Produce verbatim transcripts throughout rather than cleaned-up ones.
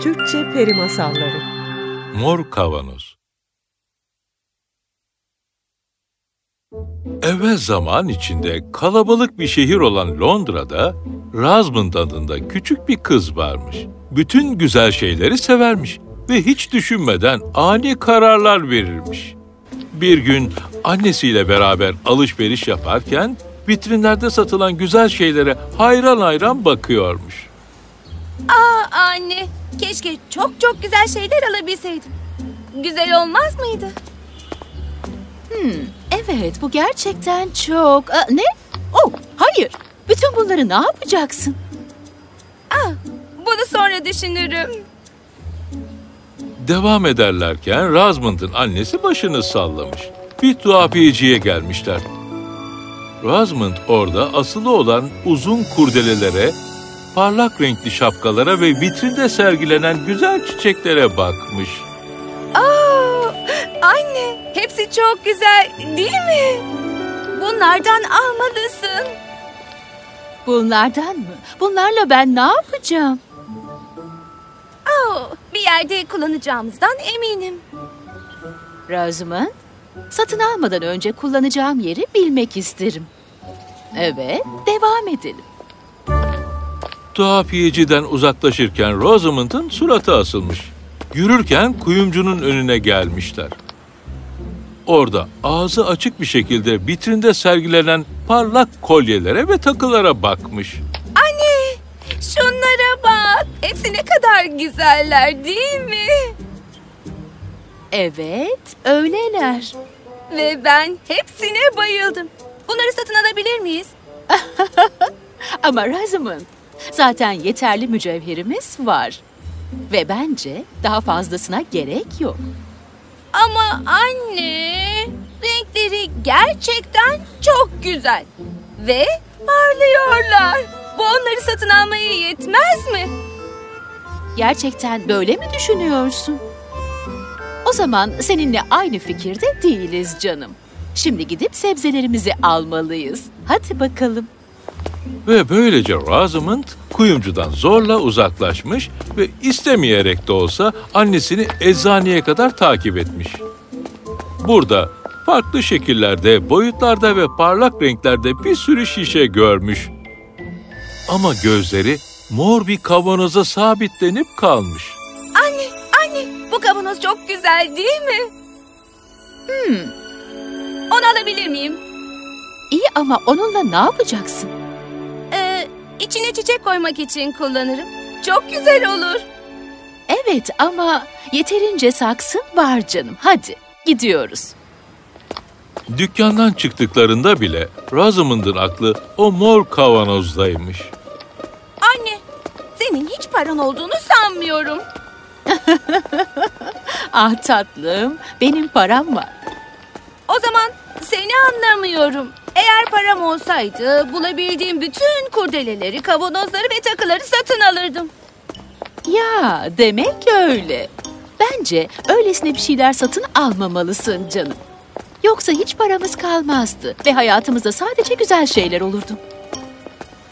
Türkçe Peri Masalları. Mor Kavanoz. Evvel zaman içinde kalabalık bir şehir olan Londra'da Rosamund adında küçük bir kız varmış. Bütün güzel şeyleri severmiş ve hiç düşünmeden ani kararlar verirmiş. Bir gün annesiyle beraber alışveriş yaparken vitrinlerde satılan güzel şeylere hayran hayran bakıyormuş. Aa anne, keşke çok çok güzel şeyler alabilseydim. Güzel olmaz mıydı? Hmm, evet, bu gerçekten çok... Aa, ne? Oh, hayır. Bütün bunları ne yapacaksın? Aa, bunu sonra düşünürüm. Devam ederlerken Rosamund'ın annesi başını sallamış. Bir tuhafiyeciye gelmişler. Rosamund orada asılı olan uzun kurdelelere, parlak renkli şapkalara ve vitrinde sergilenen güzel çiçeklere bakmış. Aa, anne, hepsi çok güzel değil mi? Bunlardan almalısın. Bunlardan mı? Bunlarla ben ne yapacağım? Aa, bir yerde kullanacağımızdan eminim. Rosamund, satın almadan önce kullanacağım yeri bilmek isterim. Evet, devam edelim. Tuhafiyeciden uzaklaşırken Rosamund'ın suratı asılmış. Yürürken kuyumcunun önüne gelmişler. Orada ağzı açık bir şekilde vitrinde sergilenen parlak kolyelere ve takılara bakmış. Anne, şunlara bak. Hepsi ne kadar güzeller, değil mi? Evet, öyleler. Ve ben hepsine bayıldım. Bunları satın alabilir miyiz? Ama Rosamund, zaten yeterli mücevherimiz var. Ve bence daha fazlasına gerek yok. Ama anne, renkleri gerçekten çok güzel. Ve parlıyorlar. Bu onları satın almaya yetmez mi? Gerçekten böyle mi düşünüyorsun? O zaman seninle aynı fikirde değiliz canım. Şimdi gidip sebzelerimizi almalıyız. Hadi bakalım. Ve böylece Rosamund kuyumcudan zorla uzaklaşmış ve istemeyerek de olsa annesini eczaneye kadar takip etmiş. Burada farklı şekillerde, boyutlarda ve parlak renklerde bir sürü şişe görmüş. Ama gözleri mor bir kavanoza sabitlenip kalmış. Anne, anne, bu kavanoz çok güzel değil mi? Hmm, onu alabilir miyim? İyi ama onunla ne yapacaksın? İçine çiçek koymak için kullanırım. Çok güzel olur. Evet ama yeterince saksın var canım. Hadi gidiyoruz. Dükkandan çıktıklarında bile Rosamund'ın aklı o mor kavanozdaymış. Anne, senin hiç paran olduğunu sanmıyorum. Ah tatlım, benim param var. O zaman seni anlamıyorum. Eğer param olsaydı bulabildiğim bütün kurdeleleri, kavanozları ve takıları satın alırdım. Ya demek öyle. Bence öylesine bir şeyler satın almamalısın canım. Yoksa hiç paramız kalmazdı ve hayatımızda sadece güzel şeyler olurdu.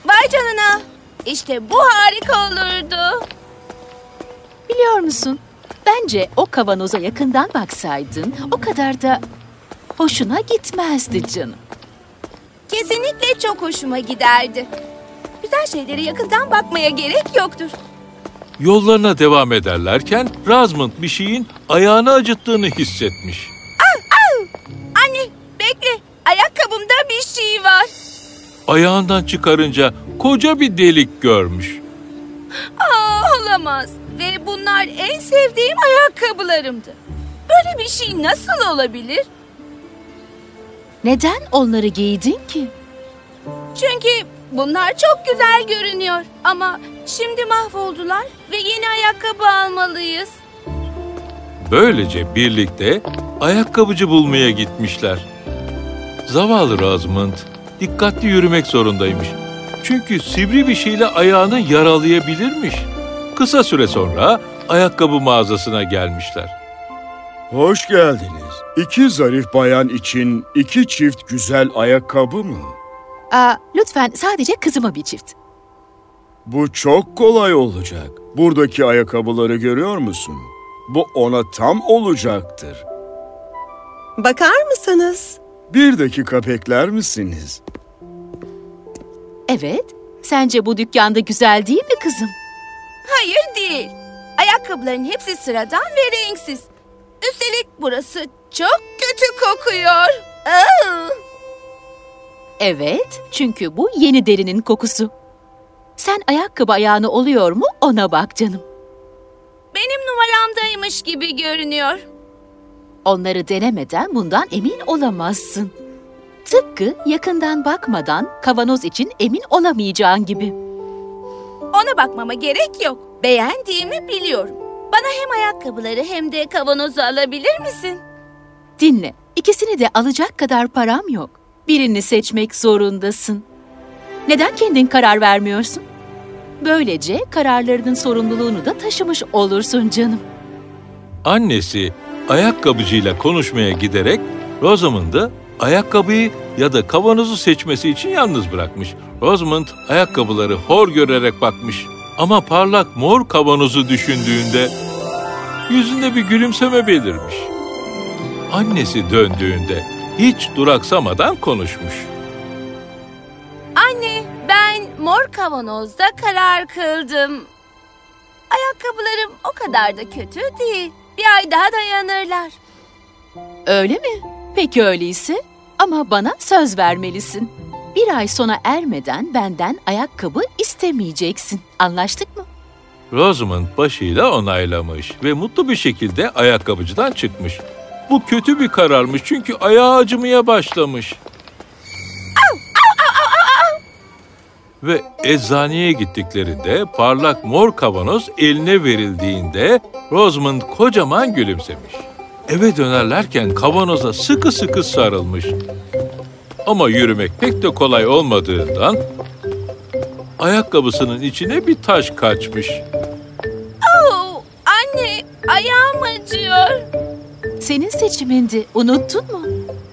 Vay canına! İşte bu harika olurdu. Biliyor musun? Bence o kavanoza yakından baksaydın o kadar da hoşuna gitmezdi canım. Kesinlikle çok hoşuma giderdi. Güzel şeylere yakından bakmaya gerek yoktur. Yollarına devam ederlerken Rosamund bir şeyin ayağını acıttığını hissetmiş. Al, al! Anne, bekle. Ayakkabımda bir şey var. Ayağından çıkarınca koca bir delik görmüş. Aa, olamaz. Ve bunlar en sevdiğim ayakkabılarımdı. Böyle bir şey nasıl olabilir? Neden onları giydin ki? Çünkü bunlar çok güzel görünüyor ama şimdi mahvoldular ve yeni ayakkabı almalıyız. Böylece birlikte ayakkabıcı bulmaya gitmişler. Zavallı Rosamund dikkatli yürümek zorundaymış. Çünkü sivri bir şeyle ayağını yaralayabilirmiş. Kısa süre sonra ayakkabı mağazasına gelmişler. Hoş geldiniz. İki zarif bayan için iki çift güzel ayakkabı mı? Aa, lütfen sadece kızıma bir çift. Bu çok kolay olacak. Buradaki ayakkabıları görüyor musun? Bu ona tam olacaktır. Bakar mısınız? Bir dakika bekler misiniz? Evet. Sence bu dükkanda güzel değil mi kızım? Hayır değil. Ayakkabıların hepsi sıradan ve renksiz. Üstelik burası çok kötü kokuyor. Aa! Evet, çünkü bu yeni derinin kokusu. Sen ayakkabı ayağını oluyor mu ona bak canım. Benim numaramdaymış gibi görünüyor. Onları denemeden bundan emin olamazsın. Tıpkı yakından bakmadan kavanoz için emin olamayacağın gibi. Ona bakmama gerek yok. Beğendiğimi biliyorum. Bana hem ayakkabıları hem de kavanozu alabilir misin? Dinle, ikisini de alacak kadar param yok. Birini seçmek zorundasın. Neden kendin karar vermiyorsun? Böylece kararlarının sorumluluğunu da taşımış olursun canım. Annesi ayakkabıcıyla konuşmaya giderek Rosamond'ı ayakkabıyı ya da kavanozu seçmesi için yalnız bırakmış. Rosamond ayakkabıları hor görerek bakmış. Ama parlak mor kavanozu düşündüğünde yüzünde bir gülümseme belirmiş. Annesi döndüğünde hiç duraksamadan konuşmuş. Anne, ben mor kavanozda karar kıldım. Ayakkabılarım o kadar da kötü değil. Bir ay daha dayanırlar. Öyle mi? Peki öyleyse. Ama bana söz vermelisin. Bir ay sona ermeden benden ayakkabı istemeyeceksin. Anlaştık mı? Rosamond başıyla onaylamış ve mutlu bir şekilde ayakkabıcıdan çıkmış. Bu kötü bir kararmış çünkü ayağı acımaya başlamış. Au, au, au, au, au. Ve eczaneye gittiklerinde parlak mor kavanoz eline verildiğinde Rosamond kocaman gülümsemiş. Eve dönerlerken kavanoza sıkı sıkı sarılmış. Ama yürümek pek de kolay olmadığından ayakkabısının içine bir taş kaçmış. Oh, anne, ayağım acıyor. Senin seçimindi, unuttun mu?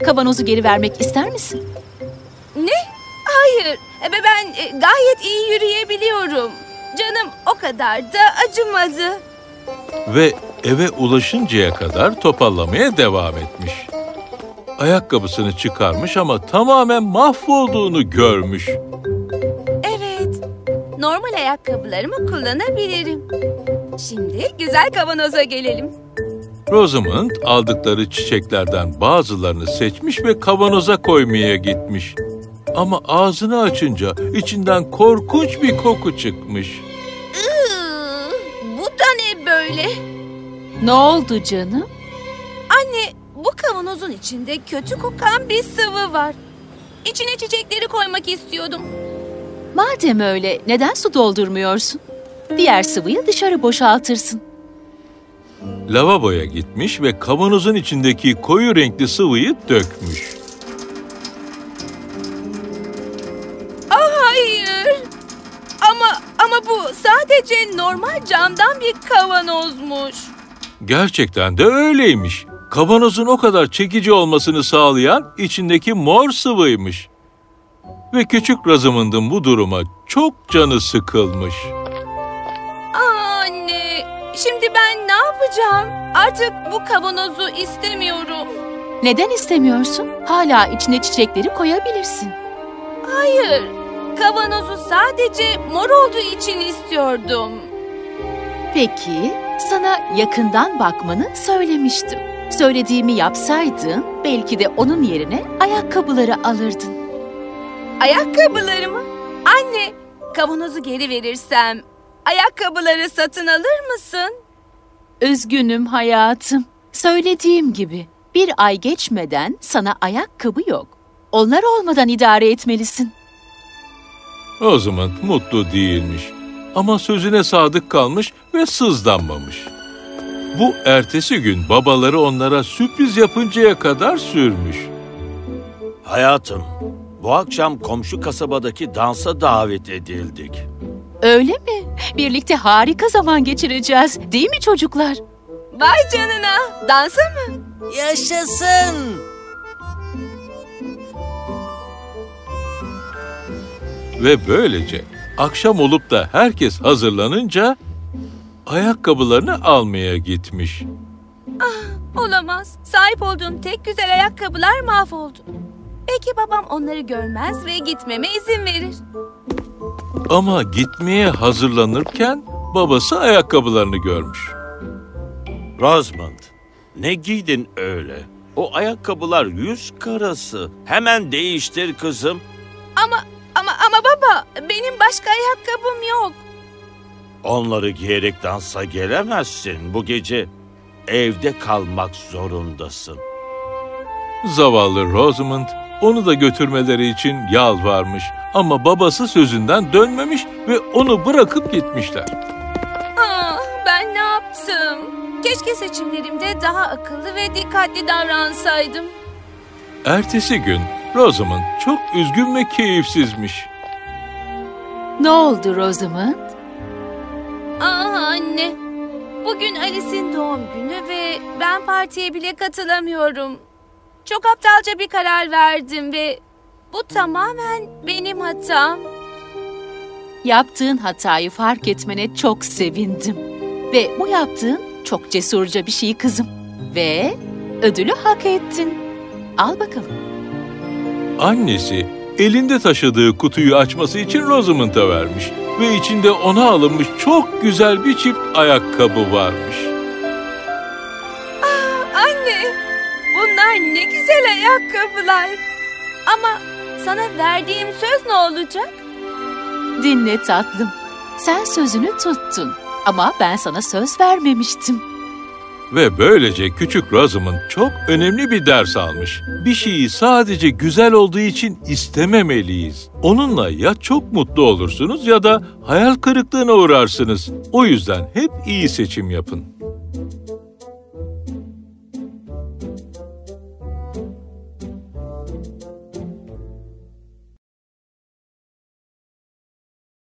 Kavanozu geri vermek ister misin? Ne? Hayır, ben gayet iyi yürüyebiliyorum. Canım o kadar da acımadı. Ve eve ulaşıncaya kadar topallamaya devam etmiş. Ayakkabısını çıkarmış ama tamamen mahvolduğunu görmüş. Evet, normal ayakkabılarımı kullanabilirim. Şimdi güzel kavanoza gelelim. Rosamond aldıkları çiçeklerden bazılarını seçmiş ve kavanoza koymaya gitmiş. Ama ağzını açınca içinden korkunç bir koku çıkmış. Iıı, bu da ne böyle? Ne oldu canım? Anne, bu kavanozun içinde kötü kokan bir sıvı var. İçine çiçekleri koymak istiyordum. Madem öyle, neden su doldurmuyorsun? Diğer sıvıyı dışarı boşaltırsın. Lavaboya gitmiş ve kavanozun içindeki koyu renkli sıvıyı dökmüş. Ah hayır! Ama ama bu sadece normal camdan bir kavanozmuş. Gerçekten de öyleymiş. Kavanozun o kadar çekici olmasını sağlayan içindeki mor sıvıymış. Ve küçük Rosamond'ın bu duruma çok canı sıkılmış. Şimdi ben ne yapacağım? Artık bu kavanozu istemiyorum. Neden istemiyorsun? Hala içine çiçekleri koyabilirsin. Hayır, kavanozu sadece mor olduğu için istiyordum. Peki, sana yakından bakmanı söylemiştim. Söylediğimi yapsaydın, belki de onun yerine ayakkabıları alırdın. Ayakkabılarımı? Anne, kavanozu geri verirsem... ayakkabıları satın alır mısın? Üzgünüm hayatım. Söylediğim gibi bir ay geçmeden sana ayakkabı yok. Onlar olmadan idare etmelisin. Rosamond mutlu değilmiş. Ama sözüne sadık kalmış ve sızlanmamış. Bu ertesi gün babaları onlara sürpriz yapıncaya kadar sürmüş. Hayatım, bu akşam komşu kasabadaki dansa davet edildik. Öyle mi? Birlikte harika zaman geçireceğiz, değil mi çocuklar? Vay canına! Dansa mı? Yaşasın! Ve böylece akşam olup da herkes hazırlanınca ayakkabılarını almaya gitmiş. Ah, olamaz. Sahip olduğum tek güzel ayakkabılar mahvoldu. Belki babam onları görmez ve gitmeme izin verir. Ama gitmeye hazırlanırken babası ayakkabılarını görmüş. Rosamond, ne giydin öyle? O ayakkabılar yüz karası. Hemen değiştir kızım. Ama, ama, ama baba, benim başka ayakkabım yok. Onları giyerek dansa gelemezsin. Bu gece evde kalmak zorundasın. Zavallı Rosamond, onu da götürmeleri için yalvarmış. Ama babası sözünden dönmemiş ve onu bırakıp gitmişler. Ah, ben ne yaptım? Keşke seçimlerimde daha akıllı ve dikkatli davransaydım. Ertesi gün Rosamond çok üzgün ve keyifsizmiş. Ne oldu Rosamond? Ah anne, bugün Alice'in doğum günü ve ben partiye bile katılamıyorum. Çok aptalca bir karar verdim ve bu tamamen benim hatam. Yaptığın hatayı fark etmene çok sevindim. Ve bu yaptığın çok cesurca bir şey kızım. Ve ödülü hak ettin. Al bakalım. Annesi elinde taşıdığı kutuyu açması için Rosamond'a vermiş. Ve içinde ona alınmış çok güzel bir çift ayakkabı varmış. Ah, anne, bunlar ne güzel ayakkabılar. Ama sana verdiğim söz ne olacak? Dinle tatlım. Sen sözünü tuttun. Ama ben sana söz vermemiştim. Ve böylece küçük Rosamond çok önemli bir ders almış. Bir şeyi sadece güzel olduğu için istememeliyiz. Onunla ya çok mutlu olursunuz ya da hayal kırıklığına uğrarsınız. O yüzden hep iyi seçim yapın.